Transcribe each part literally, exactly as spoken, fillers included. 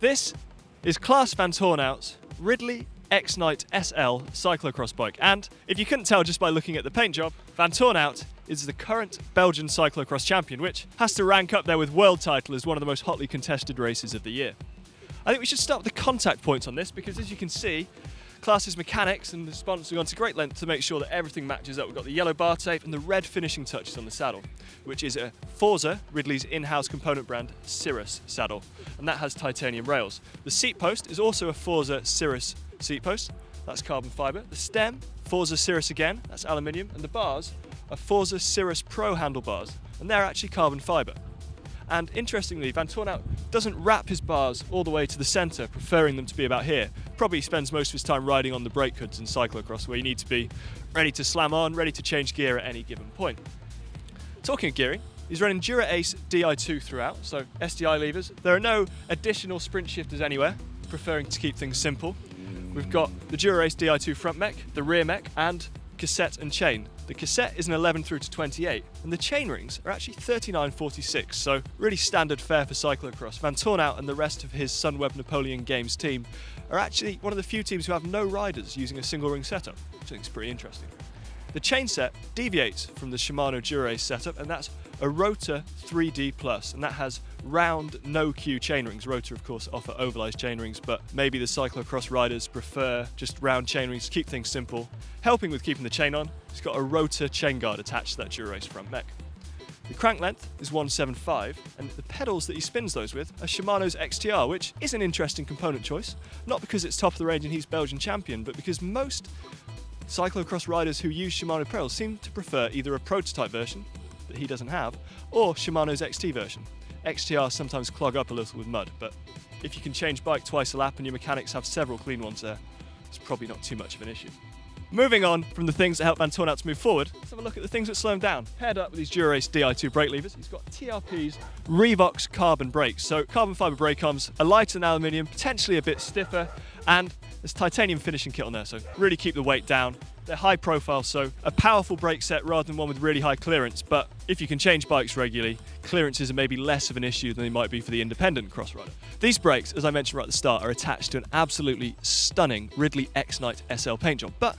This is Klaas Van Tornout's Ridley X-Knight S L cyclocross bike, and if you couldn't tell just by looking at the paint job, Van Tornout is the current Belgian cyclocross champion, which has to rank up there with World Title as one of the most hotly contested races of the year. I think we should start with the contact points on this, because as you can see, Klaas's mechanics and the sponsors have gone to great length to make sure that everything matches up. We've got the yellow bar tape and the red finishing touches on the saddle, which is a Forza, Ridley's in-house component brand, Cirrus saddle, and that has titanium rails. The seat post is also a Forza Cirrus seat post, that's carbon fibre. The stem, Forza Cirrus again, that's aluminium, and the bars are Forza Cirrus Pro handlebars, and they're actually carbon fibre. And interestingly, Van Tornout doesn't wrap his bars all the way to the centre, preferring them to be about here. Probably spends most of his time riding on the brake hoods in cyclocross, where you need to be ready to slam on, ready to change gear at any given point. Talking of gearing, he's running Dura Ace D I two throughout, so S D I levers. There are no additional sprint shifters anywhere, preferring to keep things simple. We've got the Dura Ace D I two front mech, the rear mech, and cassette and chain. The cassette is an eleven through to twenty-eight, and the chain rings are actually thirty-nine forty-six, so really standard fare for cyclocross. Van Tornout and the rest of his Sunweb Napoleon Games team are actually one of the few teams who have no riders using a single ring setup, which I think is pretty interesting. The chain set deviates from the Shimano Dura Ace setup, and that's a Rotor three D Plus, and that has round no-queue chainrings. Rotor, of course, offer ovalized chainrings, but maybe the cyclocross riders prefer just round chainrings to keep things simple. Helping with keeping the chain on, it's got a Rotor chain guard attached to that Dura Ace front mech. The crank length is one seventy-five, and the pedals that he spins those with are Shimano's X T R, which is an interesting component choice, not because it's top of the range and he's Belgian champion, but because most cyclocross riders who use Shimano pedals seem to prefer either a prototype version that he doesn't have, or Shimano's X T version. X T Rs sometimes clog up a little with mud, but if you can change bike twice a lap and your mechanics have several clean ones there, it's probably not too much of an issue. Moving on from the things that help Van Tornout to move forward, let's have a look at the things that slow him down. Paired up with these Dura Ace D I two brake levers, he's got T R P's Revox carbon brakes. So carbon fibre brake arms are lighter than aluminium, potentially a bit stiffer, and there's titanium finishing kit on there, so really keep the weight down. They're high profile, so a powerful brake set rather than one with really high clearance, but if you can change bikes regularly, clearances are maybe less of an issue than they might be for the independent cross rider. These brakes, as I mentioned right at the start, are attached to an absolutely stunning Ridley X-Knight S L paint job, but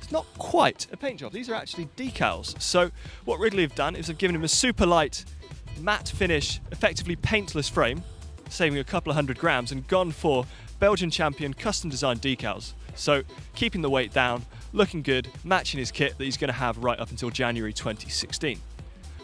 it's not quite a paint job. These are actually decals. So what Ridley have done is they've given him a super light, matte finish, effectively paintless frame, saving a couple of hundred grams, and gone for Belgian champion custom designed decals. So keeping the weight down, looking good, matching his kit that he's going to have right up until January twenty sixteen.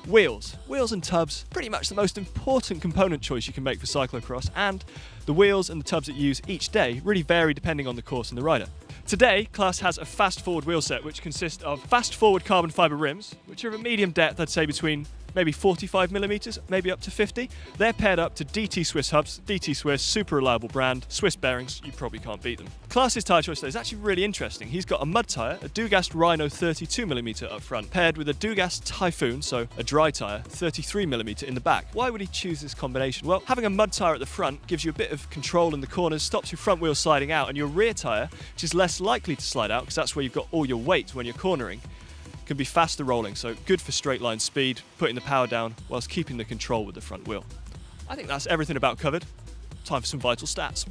Wheels. Wheels and tubs, pretty much the most important component choice you can make for cyclocross, and the wheels and the tubs that you use each day really vary depending on the course and the rider. Today, Klaas has a Fast-Forward wheel set which consists of Fast-Forward carbon fibre rims, which are of a medium depth, I'd say between maybe forty-five millimeters, maybe up to fifty. They're paired up to D T Swiss hubs. D T Swiss, super reliable brand. Swiss bearings, you probably can't beat them. Klaas's tyre choice though is actually really interesting. He's got a mud tyre, a Dugast Rhino thirty-two millimeter up front, paired with a Dugast Typhoon, so a dry tyre, thirty-three millimeter in the back. Why would he choose this combination? Well, having a mud tyre at the front gives you a bit of control in the corners, stops your front wheel sliding out, and your rear tyre, which is less likely to slide out because that's where you've got all your weight when you're cornering, can be faster rolling, so good for straight line speed, putting the power down whilst keeping the control with the front wheel. I think that's everything about covered. Time for some vital stats.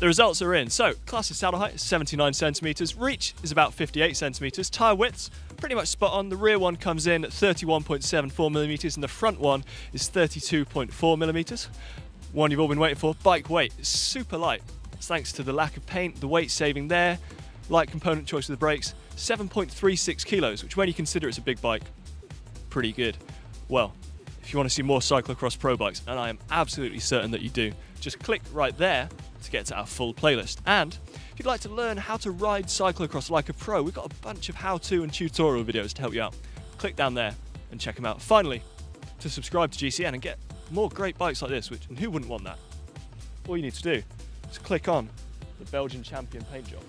The results are in. So, Klaas's saddle height is seventy-nine centimeters, reach is about fifty-eight centimeters, tyre widths pretty much spot on. The rear one comes in at thirty-one point seven four millimeters and the front one is thirty-two point four millimeters. One you've all been waiting for, bike weight, is super light. It's thanks to the lack of paint, the weight saving there, light component choice with the brakes, seven point three six kilos, which when you consider it's a big bike, pretty good. Well, if you want to see more cyclocross pro bikes, and I am absolutely certain that you do, just click right there to get to our full playlist. And if you'd like to learn how to ride cyclocross like a pro, we've got a bunch of how-to and tutorial videos to help you out. Click down there and check them out. Finally, to subscribe to G C N and get more great bikes like this, which, and who wouldn't want that? All you need to do is click on the Belgian champion paint job.